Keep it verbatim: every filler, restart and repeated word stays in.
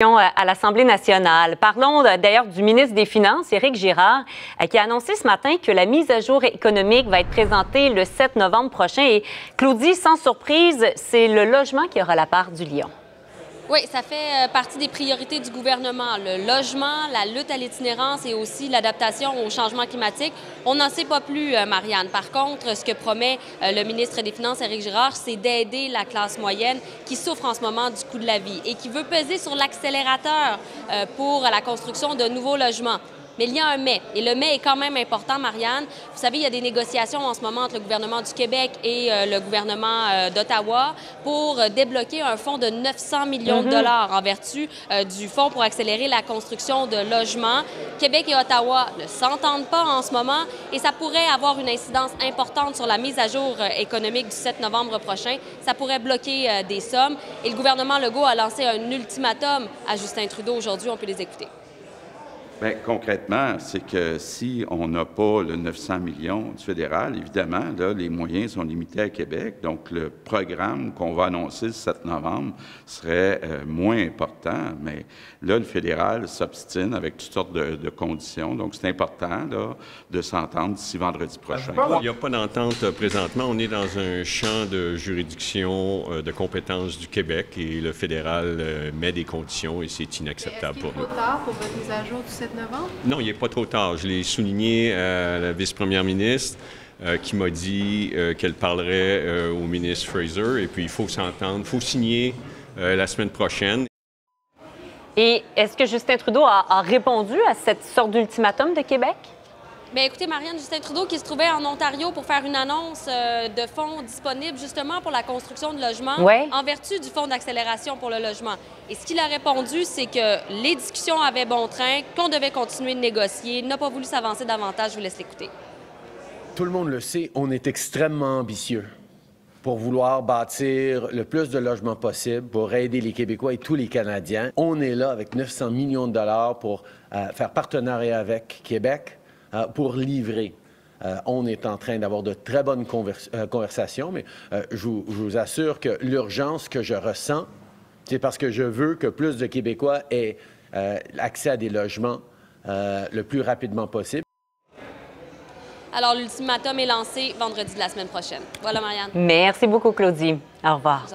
À l'Assemblée nationale. Parlons d'ailleurs du ministre des Finances, Éric Girard, qui a annoncé ce matin que la mise à jour économique va être présentée le sept novembre prochain. Et Claudie, sans surprise, c'est le logement qui aura la part du lion. Oui, ça fait partie des priorités du gouvernement. Le logement, la lutte à l'itinérance et aussi l'adaptation au changement climatique. On n'en sait pas plus, Marianne. Par contre, ce que promet le ministre des Finances, Éric Girard, c'est d'aider la classe moyenne qui souffre en ce moment du coût de la vie et qui veut peser sur l'accélérateur pour la construction de nouveaux logements. Mais il y a un mais. Et le mais est quand même important, Marianne. Vous savez, il y a des négociations en ce moment entre le gouvernement du Québec et euh, le gouvernement euh, d'Ottawa pour euh, débloquer un fonds de neuf cents millions mm-hmm. de dollars en vertu euh, du fonds pour accélérer la construction de logements. Québec et Ottawa ne s'entendent pas en ce moment et ça pourrait avoir une incidence importante sur la mise à jour euh, économique du sept novembre prochain. Ça pourrait bloquer euh, des sommes. Et le gouvernement Legault a lancé un ultimatum à Justin Trudeau aujourd'hui. On peut les écouter. Bien, concrètement, c'est que si on n'a pas le neuf cents millions du fédéral, évidemment, là, les moyens sont limités à Québec. Donc, le programme qu'on va annoncer le sept novembre serait euh, moins important. Mais là, le fédéral s'obstine avec toutes sortes de, de conditions. Donc, c'est important là, de s'entendre d'ici vendredi prochain. Il n'y a pas d'entente présentement. On est dans un champ de juridiction euh, de compétences du Québec et le fédéral euh, met des conditions et c'est inacceptable pour nous. Est-ce qu'il est trop tard pour votre mise à jour du sept novembre? Non, il n'est pas trop tard. Je l'ai souligné à la vice-première ministre euh, qui m'a dit euh, qu'elle parlerait euh, au ministre Fraser. Et puis, il faut s'entendre, il faut signer euh, la semaine prochaine. Et est-ce que Justin Trudeau a, a répondu à cette sorte d'ultimatum de Québec? Bien, écoutez, Marianne, Justin Trudeau qui se trouvait en Ontario pour faire une annonce euh, de fonds disponibles justement pour la construction de logements ouais. en vertu du fonds d'accélération pour le logement. Et ce qu'il a répondu, c'est que les discussions avaient bon train, qu'on devait continuer de négocier. Il n'a pas voulu s'avancer davantage. Je vous laisse l'écouter. Tout le monde le sait, on est extrêmement ambitieux pour vouloir bâtir le plus de logements possible, pour aider les Québécois et tous les Canadiens. On est là avec neuf cents millions de dollars pour euh, faire partenariat avec Québec. Euh, pour livrer. Euh, on est en train d'avoir de très bonnes convers euh, conversations, mais euh, je, vous, je vous assure que l'urgence que je ressens, c'est parce que je veux que plus de Québécois aient euh, accès à des logements euh, le plus rapidement possible. Alors, l'ultimatum est lancé vendredi de la semaine prochaine. Voilà, Marianne. Merci beaucoup, Claudie. Au revoir.